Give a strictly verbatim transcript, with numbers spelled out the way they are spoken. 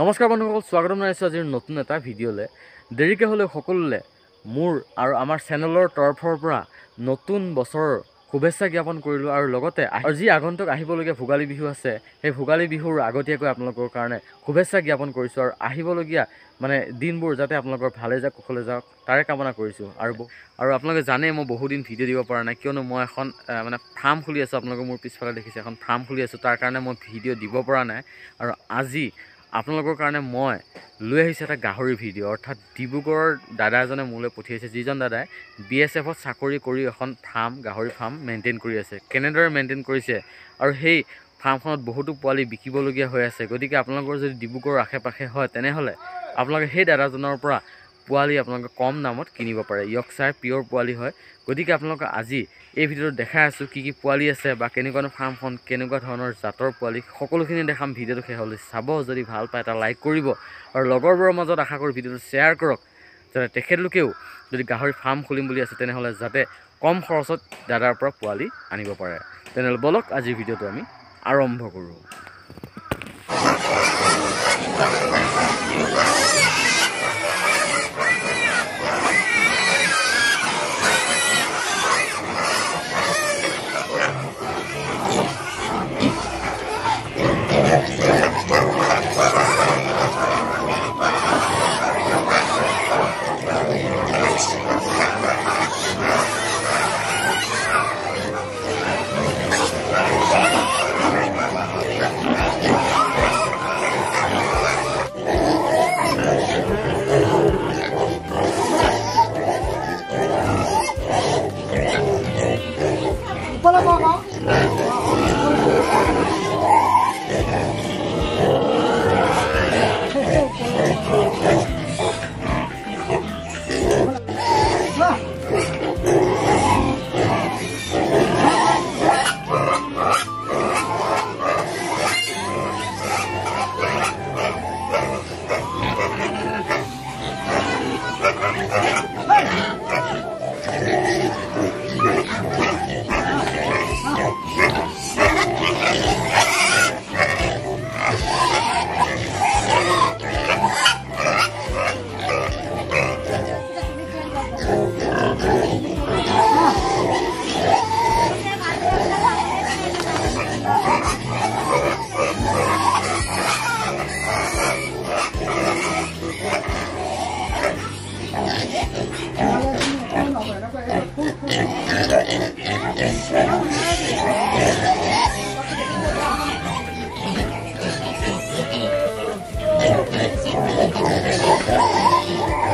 নমস্কাৰ বন্ধুসকল, স্বাগতম জনাইছোঁ আজিৰ নতুন এটা ভিডিঅ'লৈ। দেৰিকে হ'লেও সকলোলৈ মোৰ আৰু আমাৰ চেনেলৰ তৰফৰ পৰা নতুন বছৰৰ শুভেচ্ছা জ্ঞাপন কৰিলোঁ। আৰু লগতে আজি আগন্তুক আহিবলগীয়া ভোগালী বিহু আছে, সেই ভোগালী বিহুৰ আগতীয়াকৈ আপোনালোকৰ কাৰণে শুভেচ্ছা জ্ঞাপন কৰিছোঁ। আৰু আহিবলগীয়া মানে দিনবোৰ যাতে আপোনালোকৰ ভালে যাওক, কুশলে যাওক তাৰে কামনা কৰিছোঁ। আৰু আৰু আপোনালোকে জানে মই বহুদিন ভিডিঅ' দিব পৰা নাই, কিয়নো মই এখন মানে ফাৰ্ম খুলি আছোঁ। আপোনালোকে মোৰ পিছফালে দেখিছে এখন ফাৰ্ম খুলি আছোঁ, তাৰ কাৰণে মই ভিডিঅ' দিব পৰা নাই। আৰু আজি আপোনালোকৰ কাৰণে মই লৈ আহিছোঁ এটা গাহৰি ভিডিঅ', অৰ্থাৎ ডিব্ৰুগড়ৰ দাদা এজনে মোলৈ পঠিয়াইছে, যিজন দাদাই বি এছ এফত চাকৰি কৰি এখন ফাৰ্ম, গাহৰি ফাৰ্ম মেইনটেইন কৰি আছে। কেনেদৰে মেইনটেইন কৰিছে আৰু সেই ফাৰ্মখনত বহুতো পোৱালি বিকিবলগীয়া হৈ আছে। গতিকে আপোনালোকৰ যদি ডিব্ৰুগড়ৰ আশে পাশে হয়, তেনেহ'লে আপোনালোকে সেই দাদাজনৰ পৰা পোৱালি আপোনালোকে কম দামত কিনিব পাৰে। ইয়ৰ্কশ্বায়াৰ পিয়ৰ পোৱালি হয়। গতিকে আপোনালোকে আজি এই ভিডিঅ'ত দেখাই আছোঁ কি কি পোৱালি আছে বা কেনেকুৱা ধৰণৰ ফাৰ্মখন, কেনেকুৱা ধৰণৰ জাতৰ পোৱালি, সকলোখিনি দেখাম। ভিডিঅ'টো শেষলৈ চাব, যদি ভাল পায় এটা লাইক কৰিব আৰু লগৰবোৰৰ মাজত আশা কৰি ভিডিঅ'টো শ্বেয়াৰ কৰক, যাতে তেখেতলোকেও যদি গাহৰি ফাৰ্ম খুলিম বুলি আছে তেনেহ'লে যাতে কম খৰচত দাদাৰ পৰা পোৱালি আনিব পাৰে। তেনেহ'লে বলক আজিৰ ভিডিঅ'টো আমি আৰম্ভ কৰোঁ। Thank you.